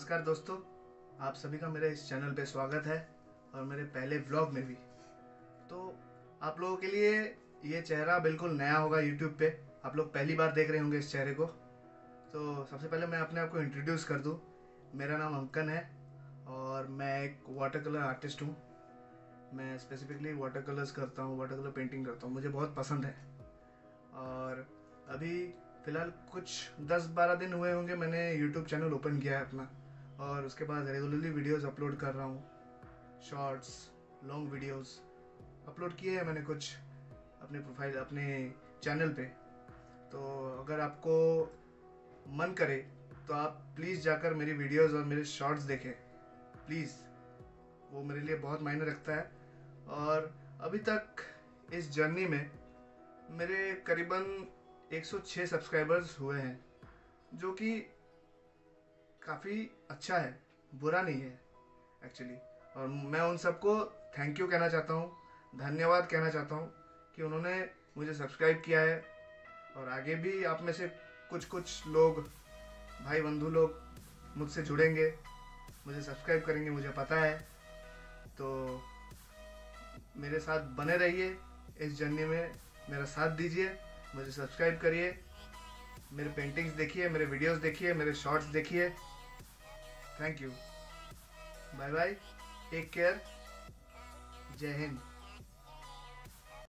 नमस्कार दोस्तों, आप सभी का मेरे इस चैनल पे स्वागत है और मेरे पहले व्लॉग में भी। तो आप लोगों के लिए ये चेहरा बिल्कुल नया होगा, YouTube पे आप लोग पहली बार देख रहे होंगे इस चेहरे को। तो सबसे पहले मैं अपने आप को इंट्रोड्यूस कर दूं। मेरा नाम अंकन है और मैं एक वाटर कलर आर्टिस्ट हूँ। मैं स्पेसिफिकली वाटर कलर्स करता हूँ, वाटर कलर पेंटिंग करता हूँ, मुझे बहुत पसंद है। और अभी फ़िलहाल कुछ 10-12 दिन हुए होंगे मैंने YouTube चैनल ओपन किया है अपना, और उसके बाद रेगुलरली वीडियोस अपलोड कर रहा हूँ। शॉर्ट्स, लॉन्ग वीडियोस अपलोड किए हैं मैंने कुछ अपने प्रोफाइल, अपने चैनल पे। तो अगर आपको मन करे तो आप प्लीज़ जाकर मेरी वीडियोस और मेरे शॉर्ट्स देखें प्लीज़, वो मेरे लिए बहुत मायने रखता है। और अभी तक इस जर्नी में मेरे करीबन 106 सब्सक्राइबर्स हुए हैं, जो कि काफ़ी अच्छा है, बुरा नहीं है एक्चुअली। और मैं उन सबको थैंक यू कहना चाहता हूँ, धन्यवाद कहना चाहता हूँ कि उन्होंने मुझे सब्सक्राइब किया है। और आगे भी आप में से कुछ लोग, भाई बंधु लोग मुझसे जुड़ेंगे, मुझे सब्सक्राइब करेंगे, मुझे पता है। तो मेरे साथ बने रहिए इस जर्नी में, मेरा साथ दीजिए, मुझे सब्सक्राइब करिए, मेरे पेंटिंग्स देखिए, मेरे वीडियोस देखिए, मेरे शॉर्ट्स देखिए। Thank you, bye bye, take care, जय हिंद।